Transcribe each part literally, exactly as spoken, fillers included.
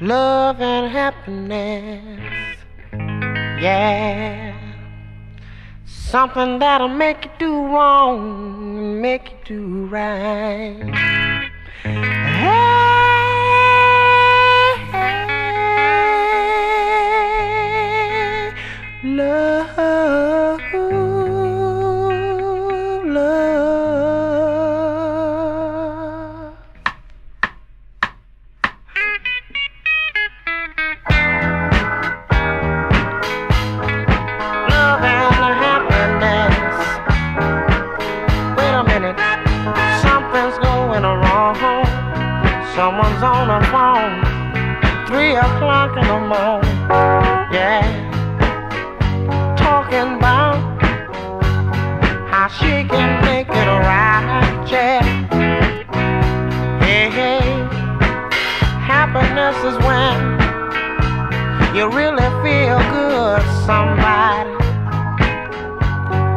love and happiness, yeah. Something that'll make you do wrong, make you do right. Hey, hey, love, love. Someone's on the phone, three o'clock in the morning, yeah. Talking about how she can make it right, yeah. Hey, hey, happiness is when you really feel good, somebody.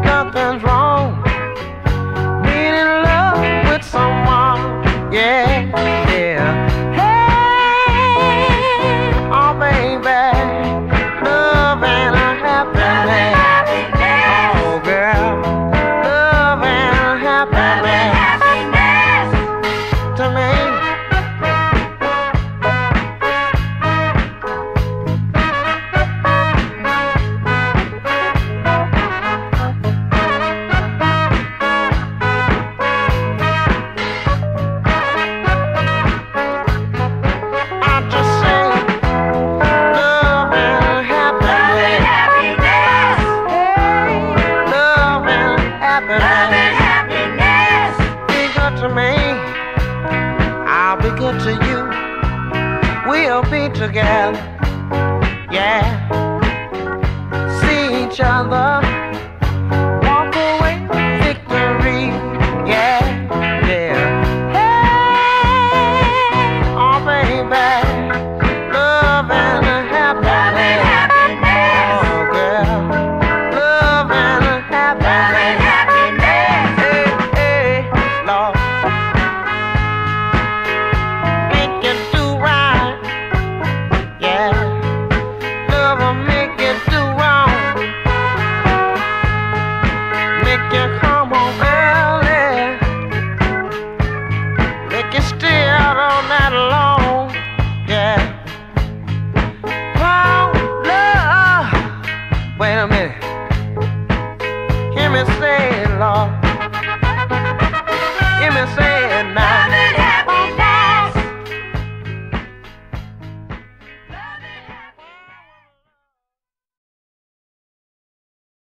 Nothing's wrong being in love with someone, yeah. Together, yeah, see each other.